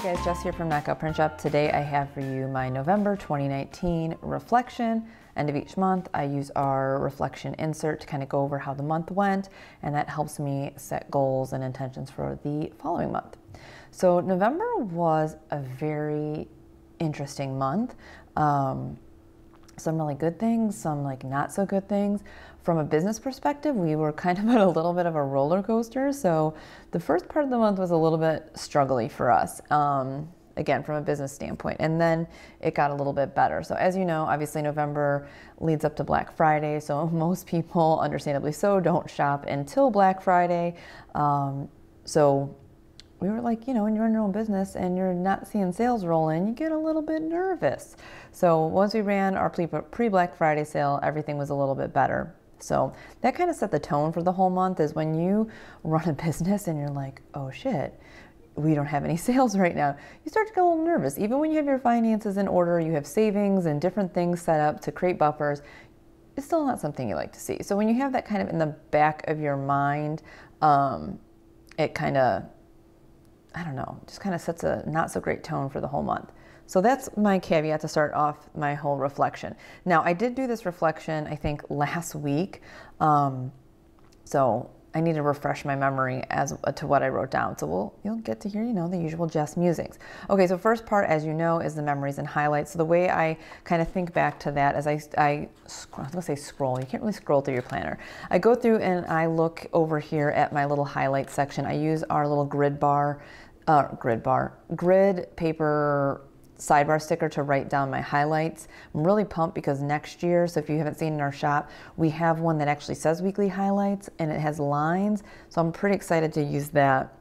Hey guys, Jess here from Knockout Print Shop. Today I have for you my November 2019 reflection. End of each month, I use our reflection insert to kind of go over how the month went, and that helps me set goals and intentions for the following month. So November was a very interesting month. Some really good things, some like not so good things. From a business perspective, we were kind of on a little bit of a roller coaster. So the first part of the month was a little bit struggly for us, again, from a business standpoint. And then it got a little bit better. So as you know, obviously November leads up to Black Friday. So most people, understandably so, don't shop until Black Friday. So we were like, you know, when you're in your own business and you're not seeing sales roll in, you get a little bit nervous. So once we ran our pre-Black Friday sale, everything was a little bit better. So that kind of set the tone for the whole month, is when you run a business and you're like, oh shit, we don't have any sales right now. You start to get a little nervous. Even when you have your finances in order, you have savings and different things set up to create buffers, it's still not something you like to see. So when you have that kind of in the back of your mind, it kind of, I don't know, just kind of sets a not so great tone for the whole month. So that's my caveat to start off my whole reflection. Now, I did do this reflection, I think, last week. So I need to refresh my memory as to what I wrote down. So you'll get to hear, you know, the usual Jess musings. Okay, so first part, as you know, is the memories and highlights. So the way I kind of think back to that is I was gonna say scroll. You can't really scroll through your planner. I go through and I look over here at my little highlight section. I use our little grid paper sidebar sticker to write down my highlights. I'm really pumped because next year, so if you haven't seen in our shop, we have one that actually says weekly highlights and it has lines. So I'm pretty excited to use that,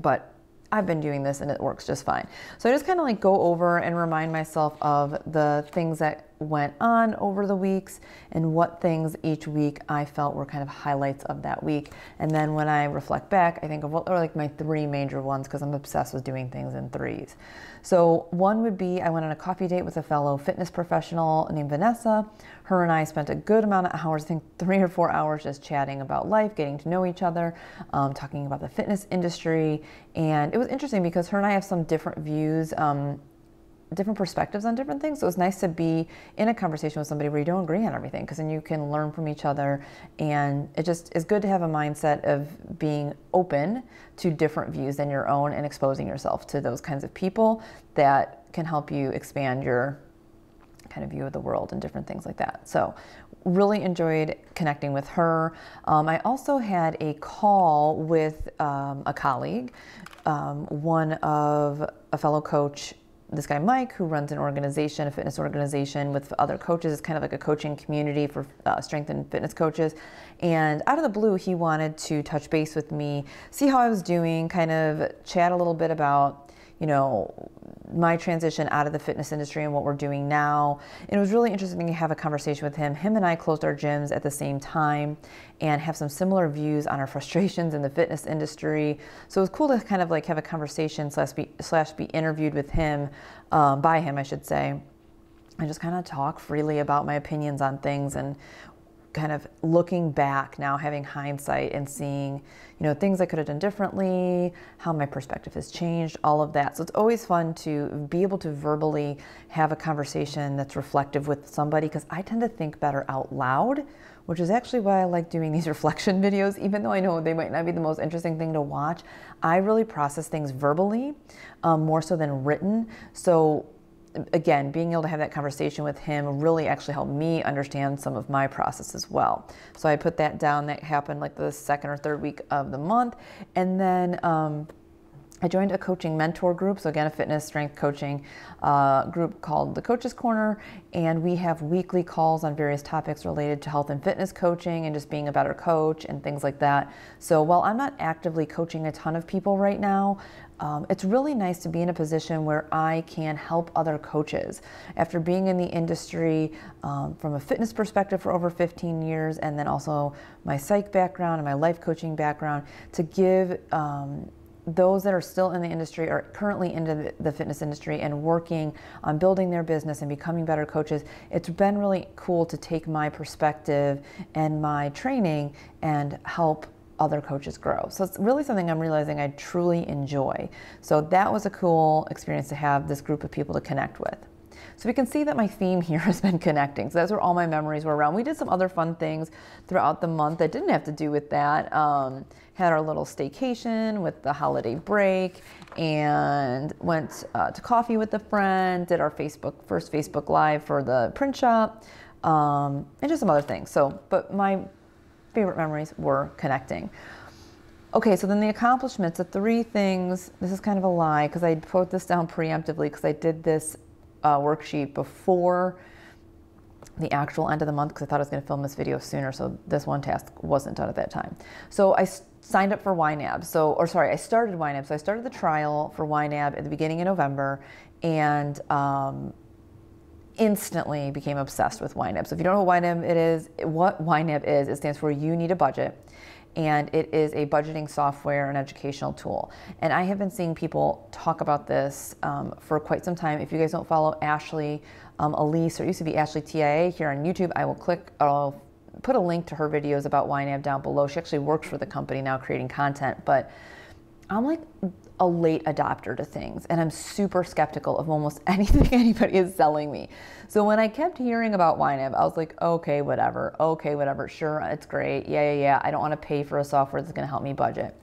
but I've been doing this and it works just fine. So I just kind of like go over and remind myself of the things that went on over the weeks and what things each week I felt were kind of highlights of that week. And then when I reflect back, I think of what are like my three major ones, because I'm obsessed with doing things in threes. So one would be I went on a coffee date with a fellow fitness professional named Vanessa. Her and I spent a good amount of hours, I think 3 or 4 hours, just chatting about life, getting to know each other, talking about the fitness industry. And it was interesting because her and I have some different views, different perspectives on different things. So it's nice to be in a conversation with somebody where you don't agree on everything, because then you can learn from each other. And it just is good to have a mindset of being open to different views than your own and exposing yourself to those kinds of people that can help you expand your kind of view of the world and different things like that. So really enjoyed connecting with her. I also had a call with a colleague, one of a fellow coach, this guy Mike, who runs an organization, a fitness organization with other coaches. It's kind of like a coaching community for strength and fitness coaches. And out of the blue, he wanted to touch base with me, see how I was doing, kind of chat a little bit about, you know, my transition out of the fitness industry and what we're doing now. And it was really interesting to have a conversation with him. Him and I closed our gyms at the same time and have some similar views on our frustrations in the fitness industry. So it was cool to kind of like have a conversation slash be interviewed with him, by him, I should say, and just kind of talk freely about my opinions on things, and kind of looking back now, having hindsight and seeing, you know, things I could have done differently, how my perspective has changed, all of that. So it's always fun to be able to verbally have a conversation that's reflective with somebody, because I tend to think better out loud, which is actually why I like doing these reflection videos. Even though I know they might not be the most interesting thing to watch, I really process things verbally, more so than written. So again, being able to have that conversation with him really actually helped me understand some of my process as well. So I put that down. That happened like the second or third week of the month. And then I joined a coaching mentor group. So again, a fitness strength coaching group called The Coach's Corner. And we have weekly calls on various topics related to health and fitness coaching and just being a better coach and things like that. So while I'm not actively coaching a ton of people right now, it's really nice to be in a position where I can help other coaches. After being in the industry from a fitness perspective for over 15 years, and then also my psych background and my life coaching background, to give those that are still in the industry or currently into the fitness industry and working on building their business and becoming better coaches, it's been really cool to take my perspective and my training and help other coaches grow. So it's really something I'm realizing I truly enjoy. So that was a cool experience to have this group of people to connect with. So we can see that my theme here has been connecting. So that's where all my memories were around. We did some other fun things throughout the month that didn't have to do with that. Had our little staycation with the holiday break, and went to coffee with a friend, did our first Facebook Live for the print shop, and just some other things. So, but my favorite memories were connecting. Okay, so then the accomplishments, the three things, this is kind of a lie because I put this down preemptively because I did this worksheet before the actual end of the month because I thought I was going to film this video sooner, so this one task wasn't done at that time. So I signed up for YNAB, I started YNAB, so I started the trial for YNAB at the beginning of November, and instantly became obsessed with YNAB. So if you don't know what YNAB is, it stands for You Need a Budget, and it is a budgeting software and educational tool. And I have been seeing people talk about this for quite some time. If you guys don't follow Ashley Elise, or it used to be Ashley TIA here on YouTube, I'll put a link to her videos about YNAB down below. She actually works for the company now creating content, but I'm like a late adopter to things, and I'm super skeptical of almost anything anybody is selling me. So when I kept hearing about YNAB, I was like, okay, whatever, sure, it's great, yeah, I don't want to pay for a software that's going to help me budget.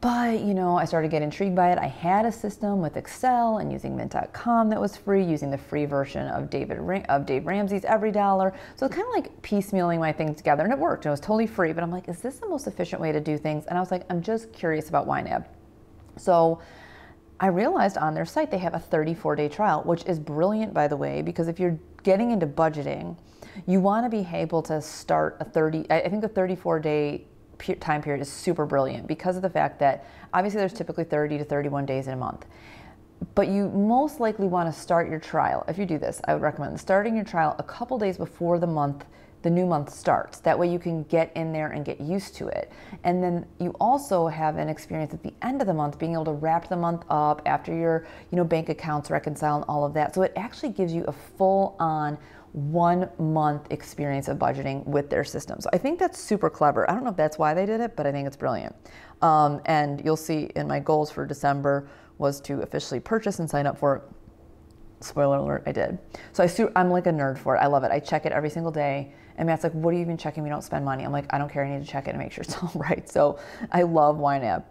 But, you know, I started to get intrigued by it. I had a system with Excel and using Mint.com that was free, using the free version of Dave Ramsey's Every Dollar. So it's kind of like piecemealing my things together, and it worked. It was totally free, but I'm like, is this the most efficient way to do things? And I was like, I'm just curious about YNAB. So I realized on their site they have a 34-day trial, which is brilliant, by the way, because if you're getting into budgeting, you want to be able to start I think a 34-day time period is super brilliant because of the fact that obviously there's typically 30 to 31 days in a month, but you most likely want to start your trial. If you do this, I would recommend starting your trial a couple days before the new month starts. That way you can get in there and get used to it. And then you also have an experience at the end of the month, being able to wrap the month up after your bank accounts reconcile and all of that. So it actually gives you a full-on 1 month experience of budgeting with their system. So I think that's super clever. I don't know if that's why they did it, but I think it's brilliant. And you'll see in my goals for December was to officially purchase and sign up for it. Spoiler alert, I did. So I'm like a nerd for it. I love it. I check it every single day. And Matt's like, what are you even checking? We don't spend money. I'm like, I don't care. I need to check it and make sure it's all right. So I love YNAB.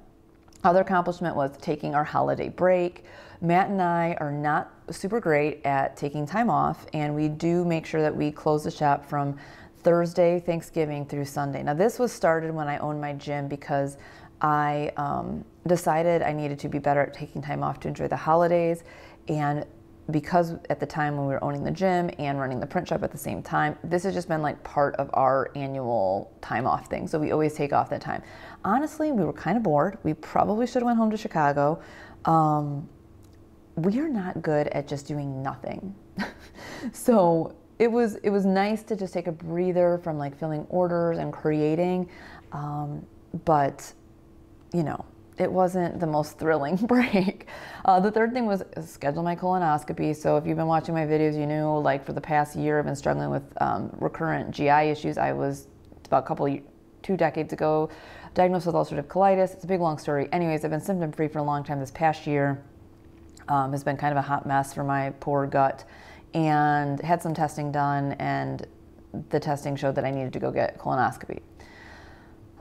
Other accomplishment was taking our holiday break. Matt and I are not super great at taking time off, and we do make sure that we close the shop from Thursday, Thanksgiving through Sunday. Now this was started when I owned my gym because I decided I needed to be better at taking time off to enjoy the holidays, and because at the time when we were owning the gym and running the print shop at the same time, this has just been like part of our annual time off thing. So we always take off that time. Honestly, we were kind of bored. We probably should have went home to Chicago. We are not good at just doing nothing. So it was nice to just take a breather from like filling orders and creating, but you know, it wasn't the most thrilling break. The third thing was schedule my colonoscopy. So if you've been watching my videos, you know, like for the past year, I've been struggling with recurrent GI issues. I was about two decades ago diagnosed with ulcerative colitis. It's a big long story. Anyways, I've been symptom free for a long time. This past year has been kind of a hot mess for my poor gut, and had some testing done, and the testing showed that I needed to go get colonoscopy.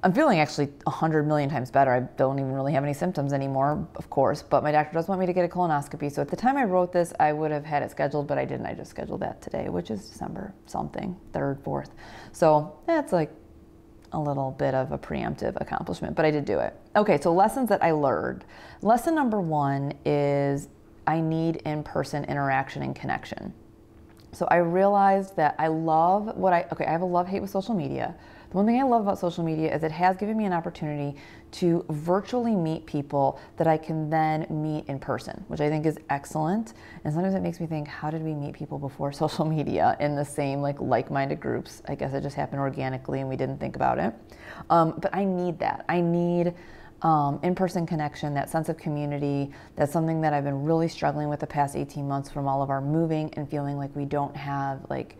I'm feeling actually 100 million times better. I don't even really have any symptoms anymore, of course, but my doctor does want me to get a colonoscopy. So at the time I wrote this, I would have had it scheduled, but I didn't. I just scheduled that today, which is December something, 3rd, 4th. So that's like a little bit of a preemptive accomplishment, but I did do it. Okay, so lessons that I learned. Lesson number 1 is I need in-person interaction and connection. So I realized that I love I have a love-hate with social media. The one thing I love about social media is it has given me an opportunity to virtually meet people that I can then meet in person, which I think is excellent. And sometimes it makes me think, how did we meet people before social media in the same like-minded groups? I guess it just happened organically and we didn't think about it. But I need that. I need in-person connection, that sense of community. That's something that I've been really struggling with the past 18 months from all of our moving and feeling like we don't have like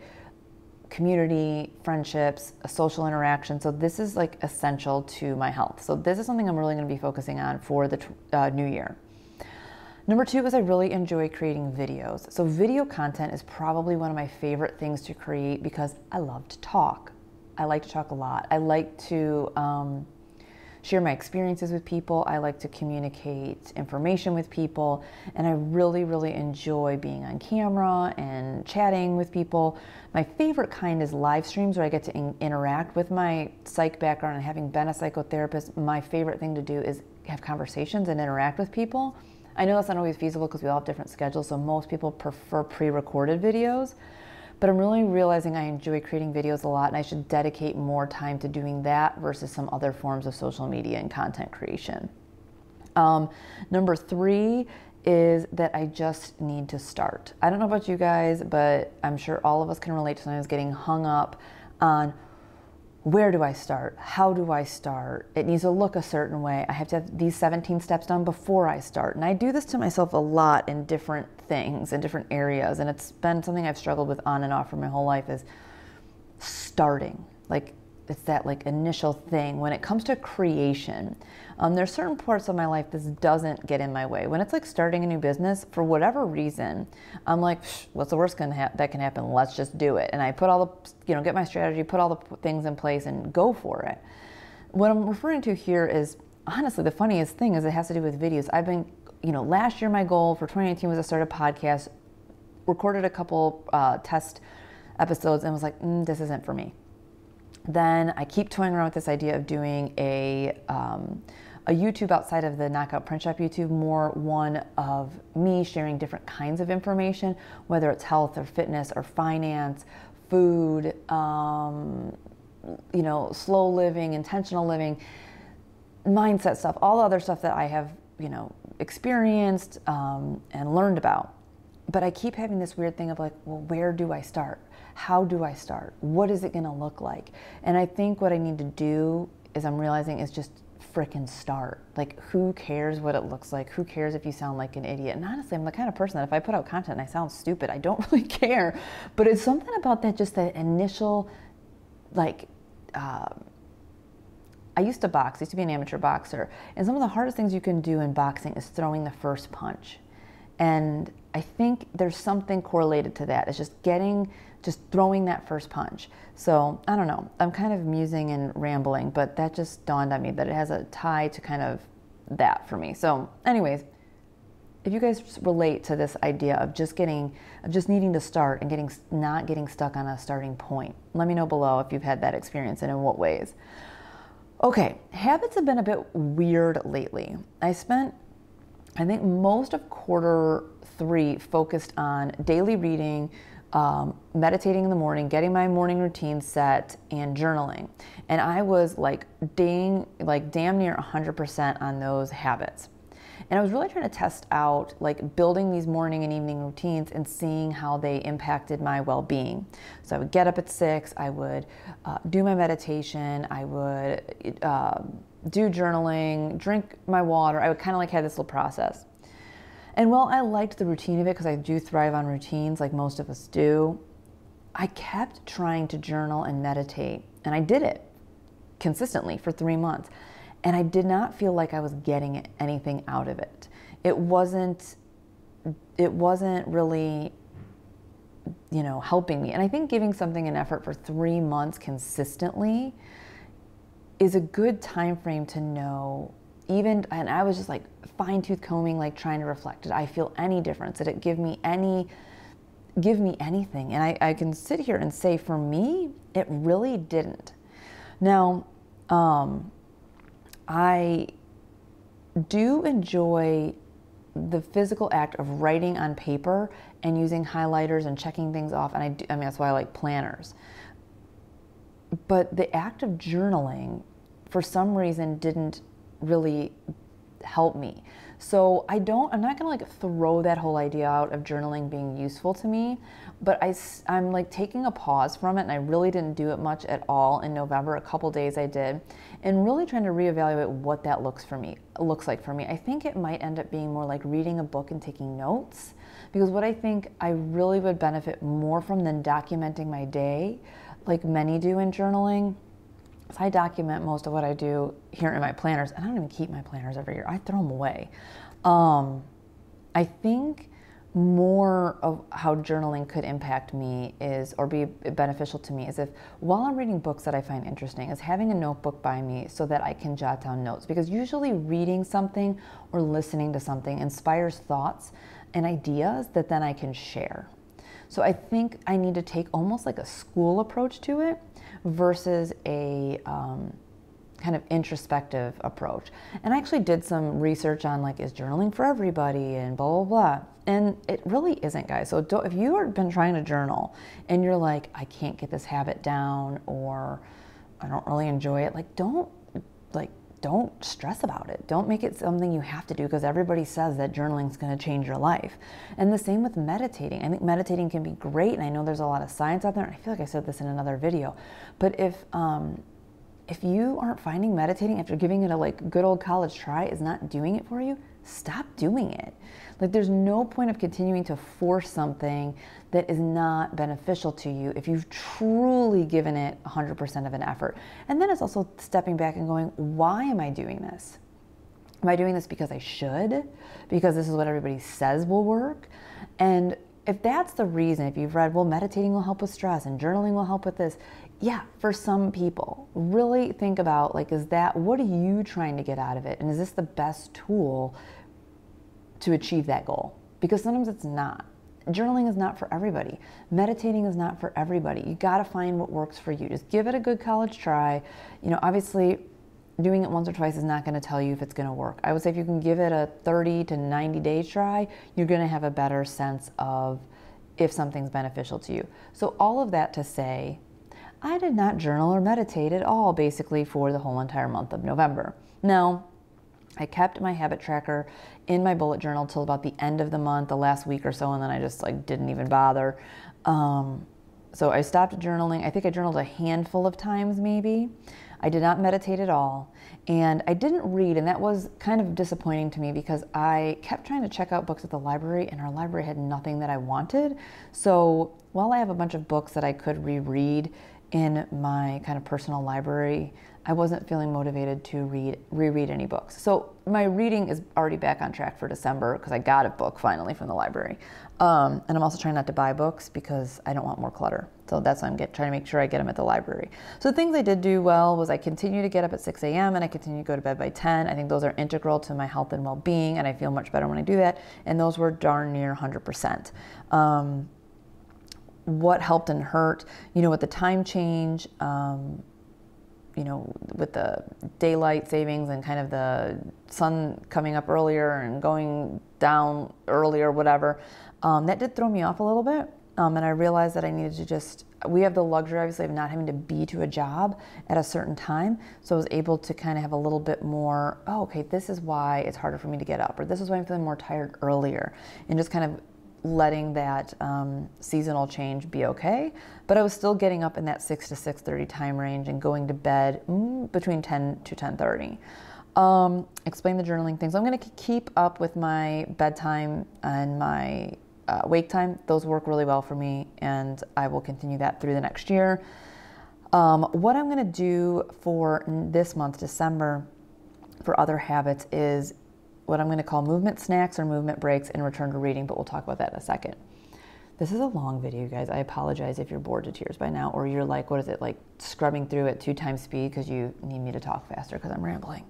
community, friendships, a social interaction. So this is like essential to my health. So this is something I'm really going to be focusing on for the new year. Number two is I really enjoy creating videos. So video content is probably one of my favorite things to create because I love to talk. I like to talk a lot. I like to share my experiences with people. I like to communicate information with people, and I really, really enjoy being on camera and chatting with people. My favorite kind is live streams where I get to interact with my psych background, and having been a psychotherapist, my favorite thing to do is have conversations and interact with people. I know that's not always feasible because we all have different schedules, so most people prefer pre-recorded videos. But I'm really realizing I enjoy creating videos a lot, and I should dedicate more time to doing that versus some other forms of social media and content creation. Number three is that I just need to start. I don't know about you guys, but I'm sure all of us can relate to sometimes getting hung up on where do I start? How do I start? It needs to look a certain way. I have to have these 17 steps done before I start. And I do this to myself a lot in different things, in different areas. And it's been something I've struggled with on and off for my whole life is starting. Like, it's that like initial thing. When it comes to creation, there's certain parts of my life this doesn't get in my way. When it's like starting a new business, for whatever reason, I'm like, what's the worst that can happen? Let's just do it. And I put all the, you know, get my strategy, put all the things in place and go for it. What I'm referring to here is, honestly, the funniest thing is it has to do with videos. I've been, you know, last year my goal for 2018 was to start a podcast, recorded a couple test episodes and was like, this isn't for me. Then I keep toying around with this idea of doing a YouTube outside of the Knockout Print Shop YouTube, more one of me sharing different kinds of information, whether it's health or fitness or finance, food, you know, slow living, intentional living, mindset stuff, all the other stuff that I have, you know, experienced and learned about. But I keep having this weird thing of like, well, where do I start? How do I start? What is it going to look like? And I think what I need to do is I'm realizing is just frickin' start. Like, who cares what it looks like? Who cares if you sound like an idiot? And honestly, I'm the kind of person that if I put out content and I sound stupid, I don't really care. But it's something about that, just that initial, like, I used to box. I used to be an amateur boxer. And some of the hardest things you can do in boxing is throwing the first punch. And I think there's something correlated to that. It's just getting, just throwing that first punch. So I don't know, I'm kind of musing and rambling, but that just dawned on me that it has a tie to kind of that for me. So anyways, if you guys relate to this idea of just getting, of just needing to start and getting, not getting stuck on a starting point, let me know below if you've had that experience and in what ways. Okay, habits have been a bit weird lately. I spent, I think, most of quarter three focused on daily reading, meditating in the morning, getting my morning routine set, and journaling. And I was like damn near 100% on those habits. And I was really trying to test out like building these morning and evening routines and seeing how they impacted my well-being. So I would get up at 6, I would do my meditation, I would do journaling, drink my water. I would kind of like have this little process. And while I liked the routine of it, because I do thrive on routines like most of us do, I kept trying to journal and meditate. And I did it consistently for 3 months. And I did not feel like I was getting anything out of it. It wasn't really, you know, helping me. And I think giving something an effort for 3 months consistently is a good time frame to know. Even, and I was just like fine tooth combing, like trying to reflect, did I feel any difference? Did it give me anything? And I can sit here and say for me, it really didn't. Now, I do enjoy the physical act of writing on paper and using highlighters and checking things off. And I mean, that's why I like planners. But the act of journaling, for some reason, didn't really help me. So I'm not gonna like throw that whole idea out of journaling being useful to me, but I'm like taking a pause from it, and I really didn't do it much at all in November. A couple days I did, and really trying to reevaluate what that looks like for me. I think it might end up being more like reading a book and taking notes, Because what I think I really would benefit more from than documenting my day, like many do in journaling, is I document most of what I do here in my planners. And I don't even keep my planners every year. I throw them away. I think more of how journaling could impact me is, or be beneficial to me, is if while I'm reading books that I find interesting, is having a notebook by me so that I can jot down notes. Because usually reading something or listening to something inspires thoughts and ideas that then I can share. So I think I need to take almost like a school approach to it versus a kind of introspective approach. And I actually did some research on, like, is journaling for everybody and blah, blah, blah. And it really isn't, guys. So if you've been trying to journal and you're like, I can't get this habit down, or I don't really enjoy it, like, don't stress about it. Don't make it something you have to do, because everybody says that journaling is going to change your life. And the same with meditating. I think meditating can be great, and I know there's a lot of science out there, and I feel like I said this in another video. But if you aren't finding meditating after giving it a good old college try is not doing it for you, stop doing it. Like, there's no point of continuing to force something that is not beneficial to you if you've truly given it 100% of an effort. And then it's also stepping back and going, why am I doing this? Am I doing this because I should? Because this is what everybody says will work? And if that's the reason, if you've read, well, meditating will help with stress and journaling will help with this, yeah, for some people, really think about, like, is that, what are you trying to get out of it? And is this the best tool to achieve that goal? Because sometimes it's not. Journaling is not for everybody. Meditating is not for everybody. You got to find what works for you. Just give it a good college try. You know, obviously, doing it once or twice is not going to tell you if it's going to work. I would say if you can give it a 30 to 90 day try, you're going to have a better sense of if something's beneficial to you. So all of that to say, I did not journal or meditate at all, basically, for the whole entire month of November. Now, I kept my habit tracker in my bullet journal till about the end of the month, the last week or so, and then I just didn't even bother. So I stopped journaling. I think I journaled a handful of times, maybe. I did not meditate at all, and I didn't read, and that was kind of disappointing to me because I kept trying to check out books at the library, and our library had nothing that I wanted. So while I have a bunch of books that I could reread in my kind of personal library, I wasn't feeling motivated to reread any books. So my reading is already back on track for December because I got a book finally from the library. And I'm also trying not to buy books because I don't want more clutter. So that's why I'm trying to make sure I get them at the library. So the things I did do well was I continue to get up at 6 a.m. and I continue to go to bed by 10. I think those are integral to my health and well-being, and I feel much better when I do that. And those were darn near 100%. What helped and hurt, you know, with the time change, you know, with the daylight savings and kind of the sun coming up earlier and going down earlier, whatever, that did throw me off a little bit. And I realized that I needed to just, we have the luxury, obviously, of not having to be to a job at a certain time. So I was able to kind of have a little bit more, oh, okay, this is why it's harder for me to get up, or this is why I'm feeling more tired earlier, and just kind of letting that seasonal change be okay. But I was still getting up in that 6 to 6:30 time range and going to bed between 10 to 10:30. Explain the journaling things. I'm going to keep up with my bedtime and my wake time. Those work really well for me, and I will continue that through the next year. What I'm going to do for this month, December, for other habits is what I'm going to call movement snacks or movement breaks and return to reading, but we'll talk about that in a second. This is a long video, guys. I apologize if you're bored to tears by now, or you're like, what is it, like scrubbing through at 2x speed because you need me to talk faster because I'm rambling.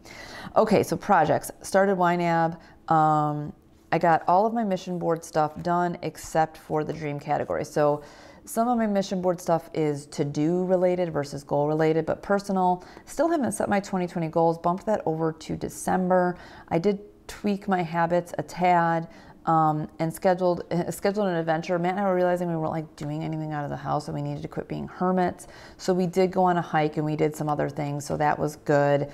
Okay, so projects. Started YNAB. I got all of my mission board stuff done except for the dream category. So some of my mission board stuff is to-do related versus goal related, but personal. Still haven't set my 2020 goals. Bumped that over to December. I did tweak my habits a tad, and scheduled an adventure. Matt and I were realizing we weren't doing anything out of the house, and we needed to quit being hermits. So we did go on a hike, and we did some other things. So that was good.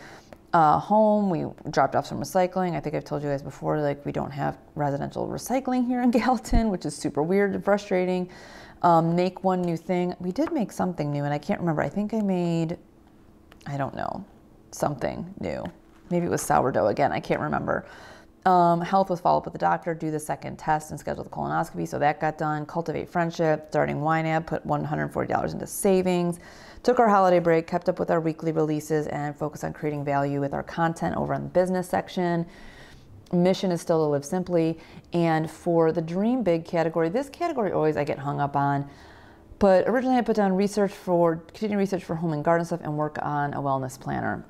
Home, we dropped off some recycling. I think I've told you guys before, we don't have residential recycling here in Gallatin, which is super weird and frustrating. Make one new thing. We did make something new, and I can't remember. I think I made, I don't know, something new. Maybe it was sourdough again. I can't remember. Health was follow up with the doctor, do the second test, and schedule the colonoscopy. So that got done. Cultivate friendship, starting YNAB, put $140 into savings. Took our holiday break, kept up with our weekly releases, and focused on creating value with our content over on the business section. Mission is still to live simply. And for the dream big category, this category always I get hung up on. But originally I put down research for, continue research for home and garden stuff and work on a wellness planner.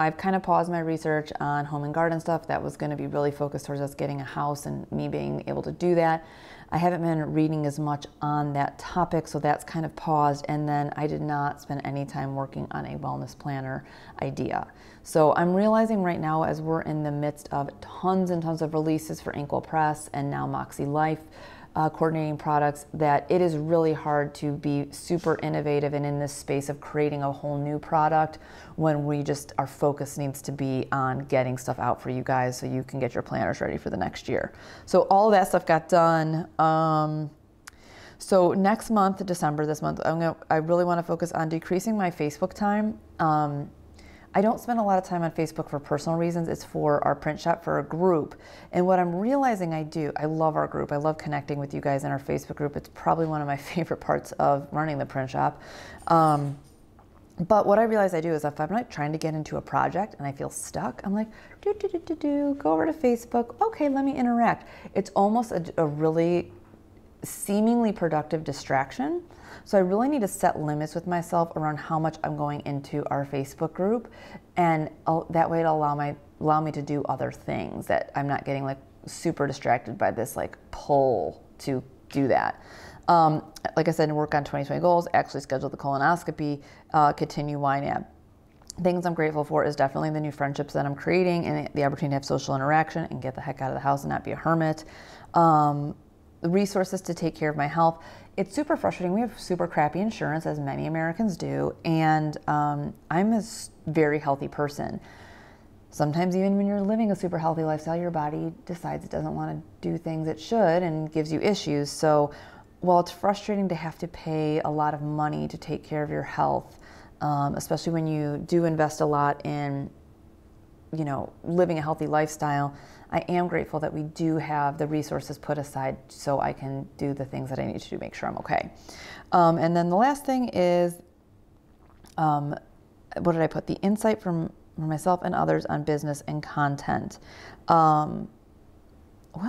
I've kind of paused my research on home and garden stuff. That was going to be really focused towards us getting a house and me being able to do that. I haven't been reading as much on that topic, so that's kind of paused. And then I did not spend any time working on a wellness planner idea. So I'm realizing right now, as we're in the midst of tons and tons of releases for Inkwell Press and now Moxie Life, coordinating products, that it is really hard to be super innovative and in this space of creating a whole new product when we just, our focus needs to be on getting stuff out for you guys so you can get your planners ready for the next year. So all of that stuff got done. So next month, December, this month, I really want to focus on decreasing my Facebook time. I don't spend a lot of time on Facebook for personal reasons. It's for our print shop, for a group. And what I'm realizing I do, I love our group. I love connecting with you guys in our Facebook group. It's probably one of my favorite parts of running the print shop. But what I realize I do is if I'm like trying to get into a project and I feel stuck, I'm like, go over to Facebook. Okay, let me interact. It's almost a really seemingly productive distraction. So I really need to set limits with myself around how much I'm going into our Facebook group, and that way it'll allow me to do other things, that I'm not getting like super distracted by this like pull to do that. Like I said, work on 2020 goals, actually schedule the colonoscopy, continue YNAB. Things I'm grateful for is definitely the new friendships that I'm creating and the opportunity to have social interaction and get the heck out of the house and not be a hermit. The resources to take care of my health. It's super frustrating. We have super crappy insurance, as many Americans do, and I'm a very healthy person. Sometimes even when you're living a super healthy lifestyle, your body decides it doesn't want to do things it should and gives you issues. So while it's frustrating to have to pay a lot of money to take care of your health, especially when you do invest a lot in, you know, living a healthy lifestyle, I am grateful that we do have the resources put aside so I can do the things that I need to do to make sure I'm okay. And then the last thing is, what did I put? The insight from myself and others on business and content. What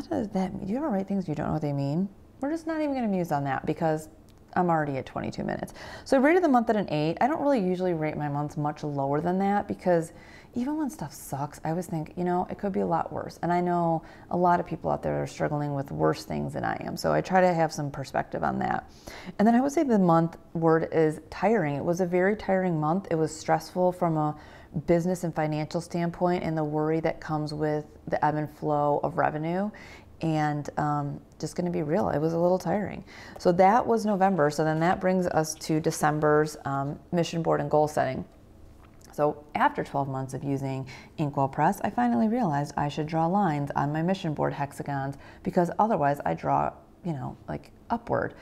does that mean? Do you ever write things you don't know what they mean? We're just not even going to muse on that because I'm already at 22 minutes. So I rated the month at an 8. I don't really usually rate my months much lower than that because even when stuff sucks, I always think, you know, it could be a lot worse. And I know a lot of people out there are struggling with worse things than I am. So I try to have some perspective on that. And then I would say the month word is tiring. It was a very tiring month. It was stressful from a business and financial standpoint and the worry that comes with the ebb and flow of revenue. And just going to be real, it was a little tiring. So that was November. So then that brings us to December's mission board and goal setting. So after 12 months of using Inkwell Press, I finally realized I should draw lines on my mission board hexagons because otherwise I draw, you know, like upward.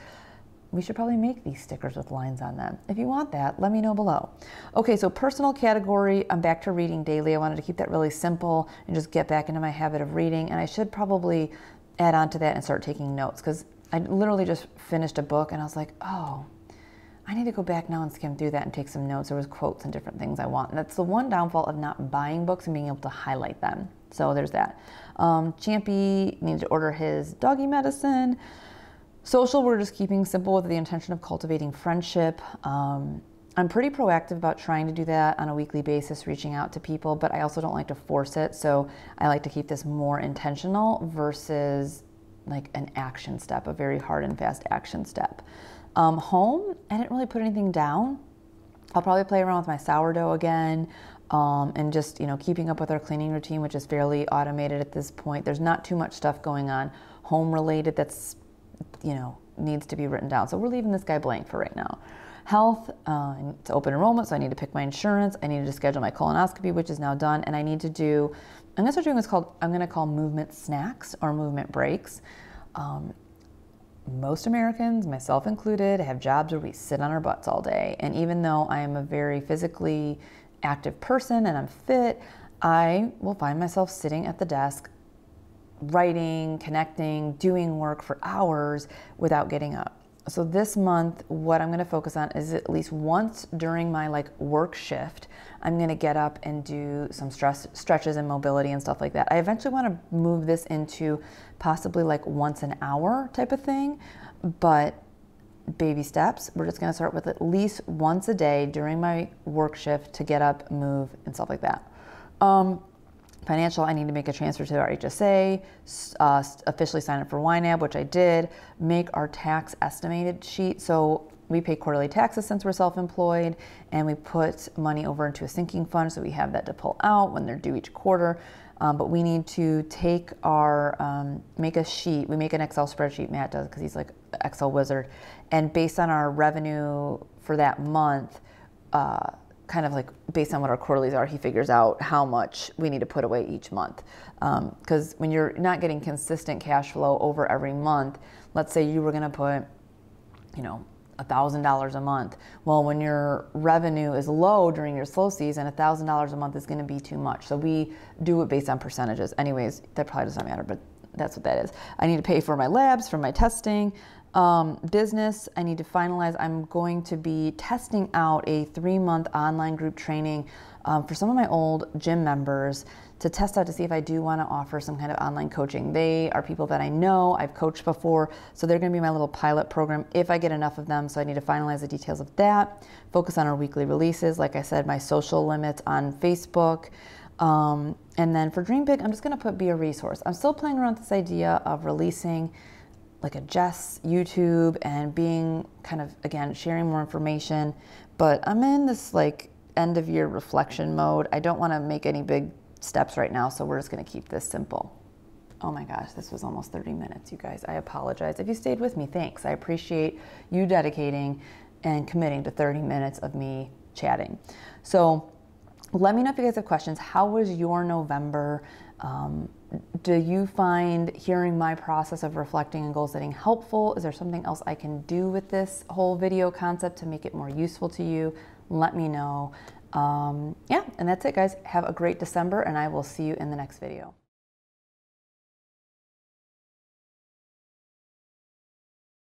We should probably make these stickers with lines on them. If you want that, let me know below. Okay, so personal category, I'm back to reading daily. I wanted to keep that really simple and just get back into my habit of reading. And I should probably add on to that and start taking notes because I literally just finished a book and I was like, oh, I need to go back now and skim through that and take some notes. There was quotes and different things I want. And that's the one downfall of not buying books and being able to highlight them. So there's that. Champy needed to order his doggy medicine. Social, we're just keeping simple with the intention of cultivating friendship. I'm pretty proactive about trying to do that on a weekly basis, reaching out to people, but I also don't like to force it. So I like to keep this more intentional versus like an action step, a very hard and fast action step. Home, I didn't really put anything down. I'll probably play around with my sourdough again. And just, you know, keeping up with our cleaning routine, which is fairly automated at this point. There's not too much stuff going on home related that's, you know, needs to be written down. So we're leaving this guy blank for right now. Health, it's open enrollment, so I need to pick my insurance. I needed to schedule my colonoscopy, which is now done. And I need to do, I'm gonna start doing what's called, I'm gonna call movement snacks or movement breaks. Most Americans, myself included, have jobs where we sit on our butts all day. And even though I am a very physically active person and I'm fit, I will find myself sitting at the desk, writing, connecting, doing work for hours without getting up. So this month, what I'm going to focus on is at least once during my work shift, I'm going to get up and do some stretches and mobility and stuff like that. I eventually want to move this into possibly once an hour type of thing, but baby steps. We're just going to start with at least once a day during my work shift to get up, move, and stuff like that. Financial, I need to make a transfer to our HSA, officially sign up for YNAB, which I did, make our tax estimated sheet. So we pay quarterly taxes since we're self-employed, and we put money over into a sinking fund, so we have that to pull out when they're due each quarter. But we need to take our, make a sheet. We make an Excel spreadsheet, Matt does, because he's like an Excel wizard. And based on our revenue for that month, kind of based on what our quarterlies are, he figures out how much we need to put away each month. Because when you're not getting consistent cash flow over every month, let's say you were going to put, $1,000 a month. Well, when your revenue is low during your slow season, $1,000 a month is going to be too much. So we do it based on percentages. Anyways, that probably doesn't matter, but that's what that is. I need to pay for my labs, for my testing. Business, I need to finalize. I'm going to be testing out a 3-month online group training for some of my old gym members to test out to see if I do want to offer some kind of online coaching. They are people that I know, I've coached before, so they're going to be my little pilot program if I get enough of them. So I need to finalize the details of that, focus on our weekly releases, like I said, my social limits on Facebook. And then for Dream Big, I'm just going to put be a resource. I'm still playing around with this idea of releasing like a Jess YouTube and being kind of, again, sharing more information. But I'm in this end of year reflection mode. I don't want to make any big steps right now, so we're just going to keep this simple. Oh my gosh, this was almost 30 minutes, you guys. I apologize. If you stayed with me, thanks. I appreciate you dedicating and committing to 30 minutes of me chatting. So let me know if you guys have questions. How was your November? Do you find hearing my process of reflecting and goal setting helpful? Is there something else I can do with this whole video concept to make it more useful to you? Let me know. Yeah, and that's it, guys. Have a great December, and I will see you in the next video.